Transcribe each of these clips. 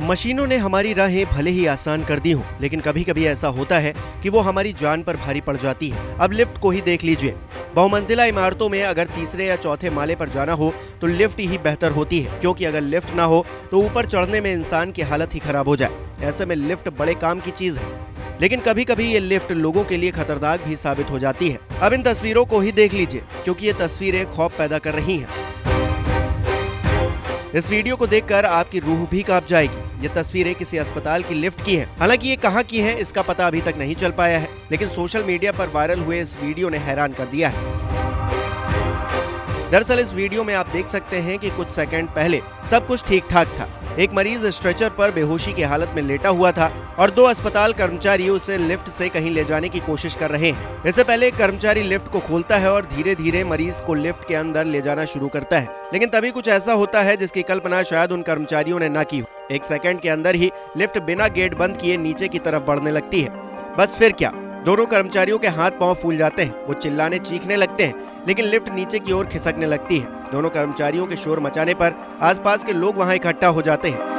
मशीनों ने हमारी राहें भले ही आसान कर दी हों, लेकिन कभी कभी ऐसा होता है कि वो हमारी जान पर भारी पड़ जाती है। अब लिफ्ट को ही देख लीजिए। बहुमंजिला इमारतों में अगर तीसरे या चौथे माले पर जाना हो तो लिफ्ट ही बेहतर होती है, क्योंकि अगर लिफ्ट ना हो तो ऊपर चढ़ने में इंसान की हालत ही खराब हो जाए। ऐसे में लिफ्ट बड़े काम की चीज है, लेकिन कभी कभी ये लिफ्ट लोगों के लिए खतरनाक भी साबित हो जाती है। अब इन तस्वीरों को ही देख लीजिए, क्योंकि ये तस्वीरें खौफ पैदा कर रही हैं। इस वीडियो को देखकर आपकी रूह भी कांप जाएगी। ये तस्वीरें किसी अस्पताल की लिफ्ट की हैं। हालांकि ये कहाँ की हैं इसका पता अभी तक नहीं चल पाया है, लेकिन सोशल मीडिया पर वायरल हुए इस वीडियो ने हैरान कर दिया है। दरअसल इस वीडियो में आप देख सकते हैं कि कुछ सेकंड पहले सब कुछ ठीक ठाक था। एक मरीज स्ट्रेचर पर बेहोशी की हालत में लेटा हुआ था और दो अस्पताल कर्मचारी उसे लिफ्ट से कहीं ले जाने की कोशिश कर रहे हैं। इससे पहले कर्मचारी लिफ्ट को खोलता है और धीरे धीरे मरीज को लिफ्ट के अंदर ले जाना शुरू करता है, लेकिन तभी कुछ ऐसा होता है जिसकी कल्पना शायद उन कर्मचारियों ने न की हो। एक सेकेंड के अंदर ही लिफ्ट बिना गेट बंद किए नीचे की तरफ बढ़ने लगती है। बस फिर क्या, दोनों कर्मचारियों के हाथ पांव फूल जाते हैं। वो चिल्लाने चीखने लगते हैं, लेकिन लिफ्ट नीचे की ओर खिसकने लगती है। दोनों कर्मचारियों के शोर मचाने पर आसपास के लोग वहां इकट्ठा हो जाते हैं।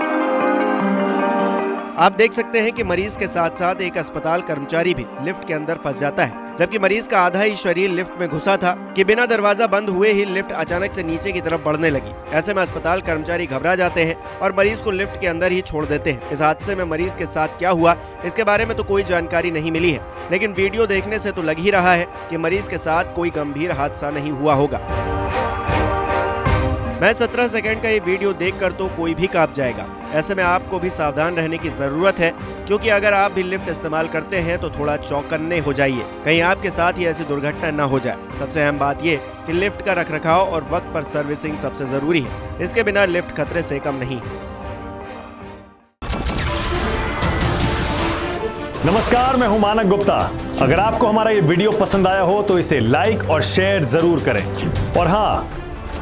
आप देख सकते हैं कि मरीज के साथ साथ एक अस्पताल कर्मचारी भी लिफ्ट के अंदर फंस जाता है, जबकि मरीज का आधा ही शरीर लिफ्ट में घुसा था कि बिना दरवाजा बंद हुए ही लिफ्ट अचानक से नीचे की तरफ बढ़ने लगी। ऐसे में अस्पताल कर्मचारी घबरा जाते हैं और मरीज को लिफ्ट के अंदर ही छोड़ देते हैं। इस हादसे में मरीज के साथ क्या हुआ इसके बारे में तो कोई जानकारी नहीं मिली है, लेकिन वीडियो देखने से तो लग ही रहा है कि मरीज के साथ कोई गंभीर हादसा नहीं हुआ होगा। मैं 17 सेकंड का ये वीडियो देखकर तो कोई भी कांप जाएगा। ऐसे में आपको भी सावधान रहने की जरूरत है, क्योंकि अगर आप भी लिफ्ट इस्तेमाल करते हैं तो थोड़ा चौकन्ने हो जाइए, कहीं आपके साथ ही ऐसी दुर्घटना ना हो जाए। सबसे अहम बात ये कि लिफ्ट का रखरखाव और वक्त पर सर्विसिंग सबसे जरूरी है। इसके बिना लिफ्ट खतरे से कम नहीं है। नमस्कार, मैं हूँ मानक गुप्ता। अगर आपको हमारा ये वीडियो पसंद आया हो तो इसे लाइक और शेयर जरूर करें, और हाँ,